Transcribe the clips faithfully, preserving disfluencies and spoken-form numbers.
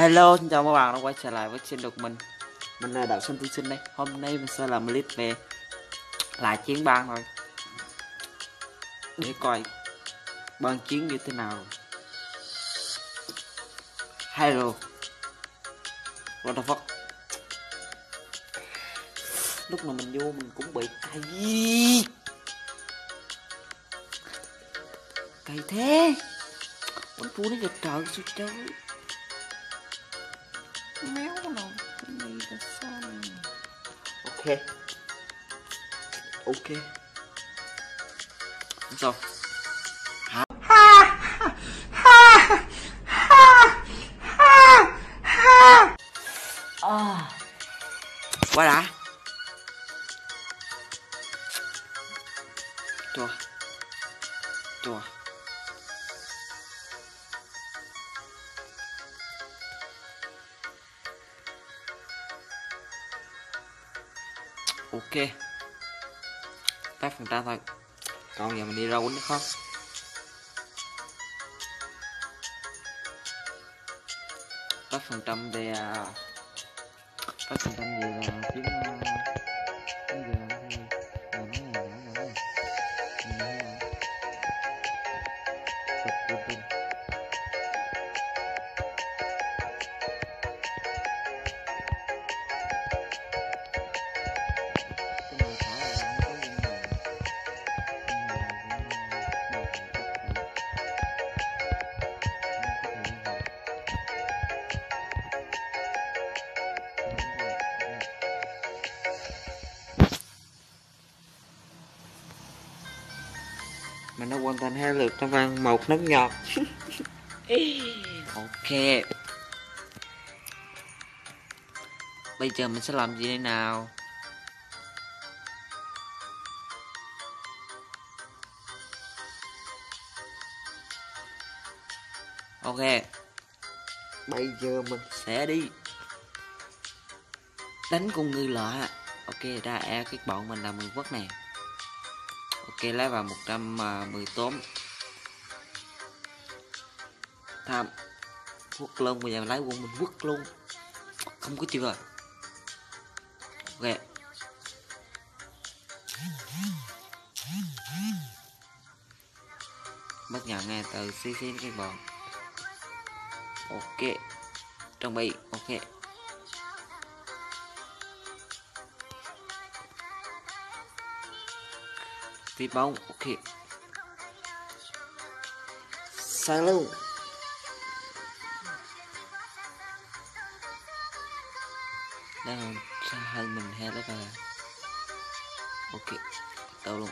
Hello, xin chào các bạn đã quay trở lại với kênh được mình. Mình là Đậu Xanh Tiên Sinh đây. Hôm nay mình sẽ làm clip về lại chiến bang thôi. Để coi bang chiến như thế nào. Hello. What the fuck. Lúc mà mình vô mình cũng bị cay. Cay thế. Con phú nó giật trời xuống cháu. Méo nào, này là sao này? Ok, ok. Sao? Ha ha ha ha ha ha. À, quá đã. Tua, tua. Ok, tắt phần trăm thôi. Còn giờ mình đi ra quýnh nó không. Tắt phần trăm thì tắt phần trăm gì là kiếm mình đã hoàn thành hai lượt trong vang một nấm nhọt. Ok, bây giờ mình sẽ làm gì đây nào? Ok, bây giờ mình sẽ đi đánh con người lạ. Ok, ra e cái bọn mình là mười quốc này. Ok, lấy vào một trăm mười tốm tham quốc luôn. Bây giờ lấy quân mình quốc luôn, không có chưa. Ok, bắt nhận ngay từ xê xê cái bọn. Ok, trang bị. Ok, vi bóng. Ok, sang luôn. Đây là xa hơn mình hay đó. Ok, tao luôn.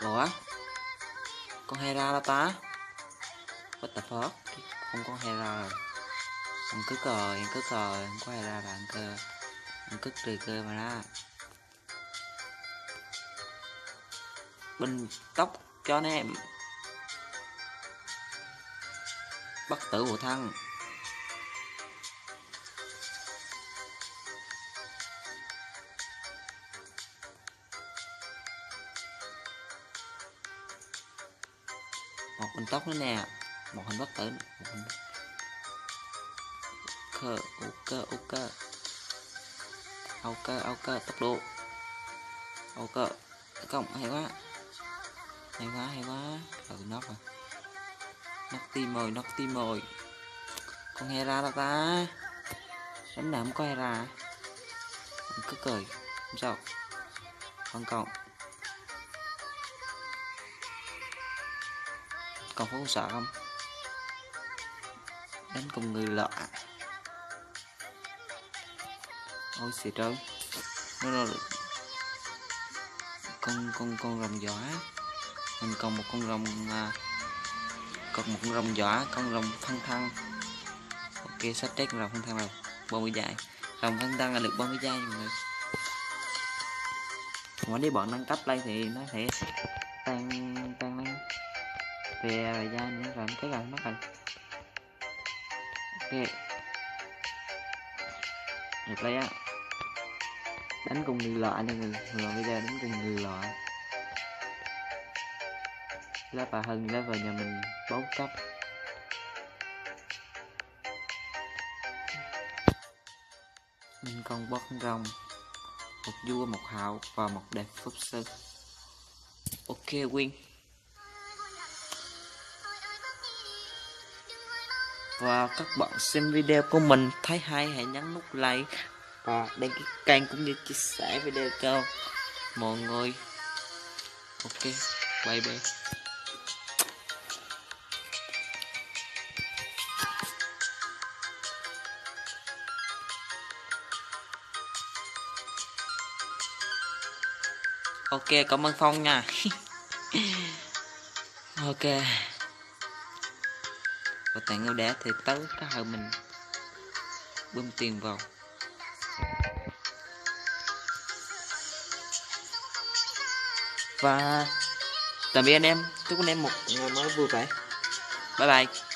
Ủa, con Hera đó ta. What the fuck. Không có Hera rồi. Em cứ cờ, em cứ cờ. Em có Hera là em cơ. Em cứ trừ cơ mà ra. Bình tóc cho anh em. Bất tử bộ thân. Một con tóc nữa nè, một hình bất tử, một hình... ok ok ok ok ok tốc độ. Ok, cộng hay quá, hay quá hay quá. Ừ, nóc rồi, nóc tim mồi, nóc tim mồi. Con Hera đâu ta? Đánh nào không có Hera, cứ cười không sao. Còn cộng còn phố sợ không? Đánh cùng người lạ. Ôi xì trơn. Nó là con con con rồng giỏ. Mình còn một con rồng, còn một con rồng giỏ, con rồng thăng thăng. Ok, sắp chết con rồng thăng thăng rồi. ba mươi giây. Rồng thăng thăng là được ba mươi giây mọi người. Mà đi bọn nâng cấp lên thì nó sẽ tăng tăng lên. Về thời gian nữa rồi, cái gần mất rồi. Ok, Được đấy á. Đánh cùng người lọ nha người, người lọ video đánh cùng người lọ. Lá bà Hân lá vào nhà mình bốn cấp. Mình con bót rồng, một vua một hậu và một đẹp phúc sư. Ok Quyên. Và các bạn xem video của mình thấy hay hãy nhấn nút like và đăng ký kênh cũng như chia sẻ video cho mọi người. Ok, bye bye. Ok, cảm ơn Phong nha. Ok. Và tại ngôi đá thì tới cái hồi mình bơm tiền vào. Và tạm biệt anh em. Chúc anh em một ngày mới vui vẻ. Bye bye.